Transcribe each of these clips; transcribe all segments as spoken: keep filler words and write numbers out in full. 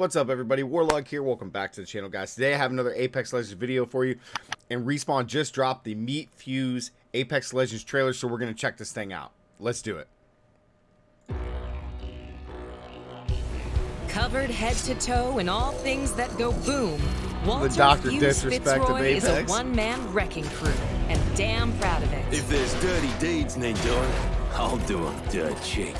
What's up, everybody? Warlug here. Welcome back to the channel, guys. Today I have another Apex Legends video for you, and Respawn just dropped the Meet Fuse Apex Legends trailer, so we're going to check this thing out. Let's do it. Covered head to toe in all things that go boom, Walter the Doctor Disrespect of Apex is a one-man wrecking crew, and damn proud of it. If there's dirty deeds they doing, I'll do them dirt cheap.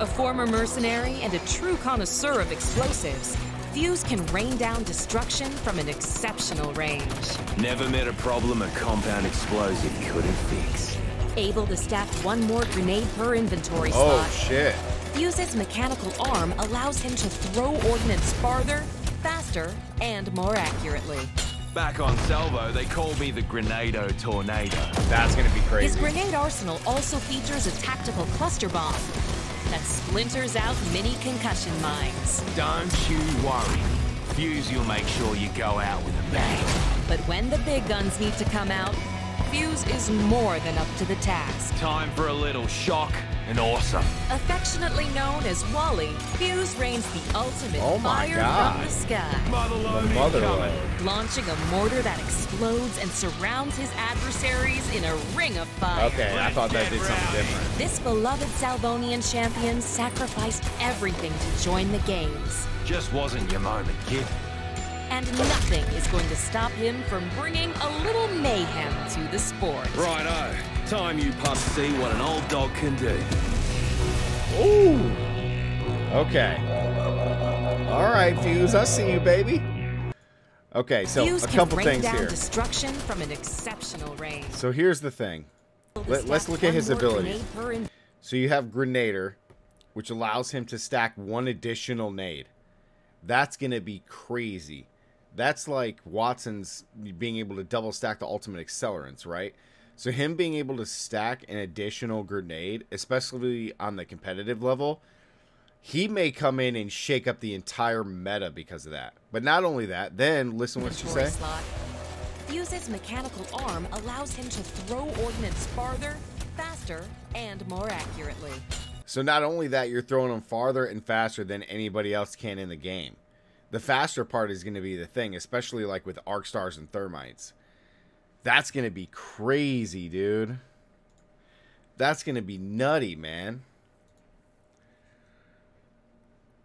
A former mercenary and a true connoisseur of explosives, Fuse can rain down destruction from an exceptional range. Never met a problem a compound explosive couldn't fix. Able to stack one more grenade per inventory oh, slot. Oh shit. Fuse's mechanical arm allows him to throw ordnance farther, faster, and more accurately. Back on Salvo, they call me the Grenado Tornado. That's gonna be crazy. His grenade arsenal also features a tactical cluster bomb that splinters out mini concussion mines. Don't you worry. Fuse will make sure you go out with a bang. But when the big guns need to come out, Fuse is more than up to the task. Time for a little shock and awesome. Affectionately known as Wally, Fuse rains the ultimate oh my fire God. from the sky. Motherlone Motherlone. Launching a mortar that explodes and surrounds his adversaries in a ring of fire. Okay, I thought that did something different. This beloved Salvonian champion sacrificed everything to join the games. Just wasn't your moment, kid. And nothing is going to stop him from bringing a little mayhem to the sport. Righto. Time you pups see what an old dog can do. Ooh. Okay. All right, Fuse. I see you, baby. Okay, so Fuse a couple can things down here. Destruction from an exceptional range. So here's the thing. Let, let's look at his abilities. So you have Grenader, which allows him to stack one additional nade. That's going to be crazy. That's like Watson's being able to double stack the ultimate accelerants, right? So him being able to stack an additional grenade, especially on the competitive level, he may come in and shake up the entire meta because of that. But not only that, then listen what she said. Fuse's mechanical arm allows him to throw ordnance farther, faster, and more accurately. So not only that, you're throwing them farther and faster than anybody else can in the game. The faster part is going to be the thing, especially like with Arc Stars and Thermites. That's going to be crazy, dude. That's going to be nutty, man.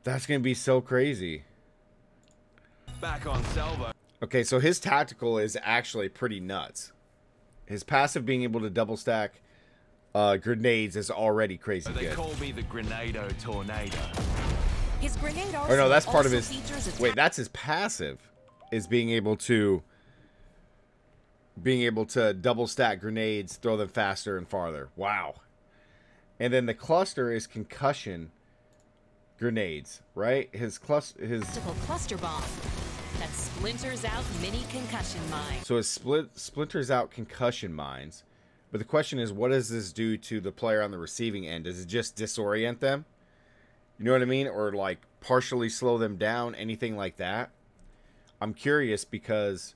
That's going to be so crazy. Back on Selva. Okay, so his tactical is actually pretty nuts. His passive being able to double stack Uh, grenades is already crazy they good. Call me the Grenado Tornado. His grenade arsenal. Or no, that's part of his. Wait, that's his passive, is being able to. Being able to double stack grenades, throw them faster and farther. Wow. And then the cluster is concussion grenades, right? His cluster, his cluster bomb that splinters out mini concussion mines. So it split splinters out concussion mines. But the question is, what does this do to the player on the receiving end? Does it just disorient them? You know what I mean? Or like partially slow them down, anything like that? I'm curious because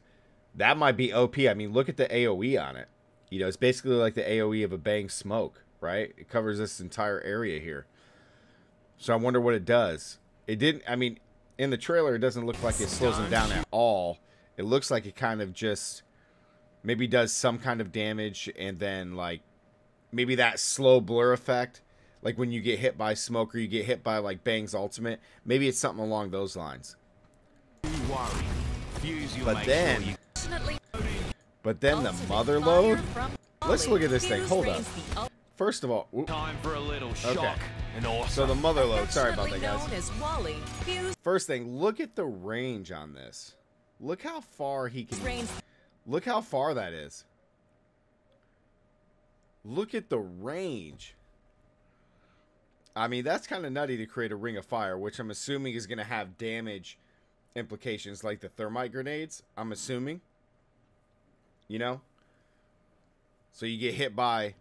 that might be O P. I mean, look at the AoE on it. You know, it's basically like the AoE of a bang smoke, right? It covers this entire area here. So I wonder what it does. It didn't, I mean, in the trailer, it doesn't look like it slows them down at all. It looks like it kind of just maybe does some kind of damage, and then like maybe that slow blur effect, like when you get hit by smoke or you get hit by like Bang's ultimate, maybe it's something along those lines. But then, but then the Motherlone. Let's look at this thing. Hold up. First of all, whoop. Okay. So the Motherlone. Sorry about that, guys. First thing, look at the range on this. Look how far he can. Look how far that is. Look at the range. I mean, that's kind of nutty to create a ring of fire, which I'm assuming is going to have damage implications like the thermite grenades, I'm assuming. You know? So you get hit by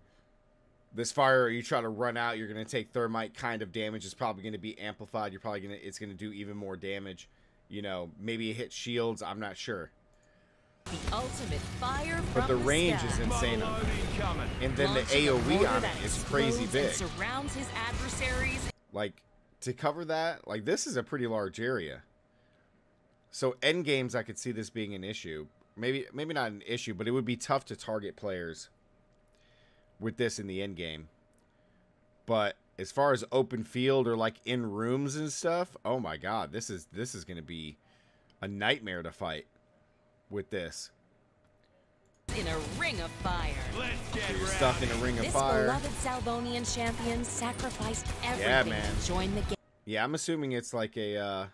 this fire, or you try to run out, you're going to take thermite kind of damage. It's probably going to be amplified. You're probably going to, it's going to do even more damage. You know, maybe it hits shields. I'm not sure. The ultimate fire from but the range the is insane on it. And then the AoE on it is crazy big. Surrounds his adversaries. Like, to cover that, like, this is a pretty large area. So end games, I could see this being an issue. Maybe maybe not an issue, but it would be tough to target players with this in the end game. But as far as open field or like in rooms and stuff, oh my god, this is this is going to be a nightmare to fight with this. In a ring of fire. Let's get so you're stuck in a ring of this fire. This beloved Salvonian champion sacrificed everything yeah, man. to join the game. Yeah, I'm assuming it's like a uh,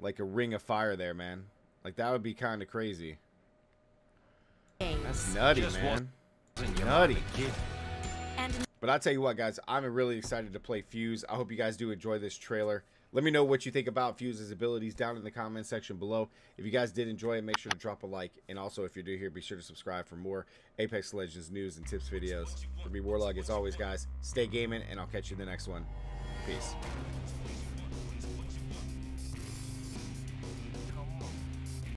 like a ring of fire there, man. Like that would be kind of crazy. That's nutty, Just man. Nutty. But I'll tell you what, guys, I'm really excited to play Fuse. I hope you guys do enjoy this trailer. Let me know what you think about Fuse's abilities down in the comment section below. If you guys did enjoy it, make sure to drop a like. And also, if you're new here, be sure to subscribe for more Apex Legends news and tips videos. For me, Warlug, as always, guys, stay gaming, and I'll catch you in the next one. Peace.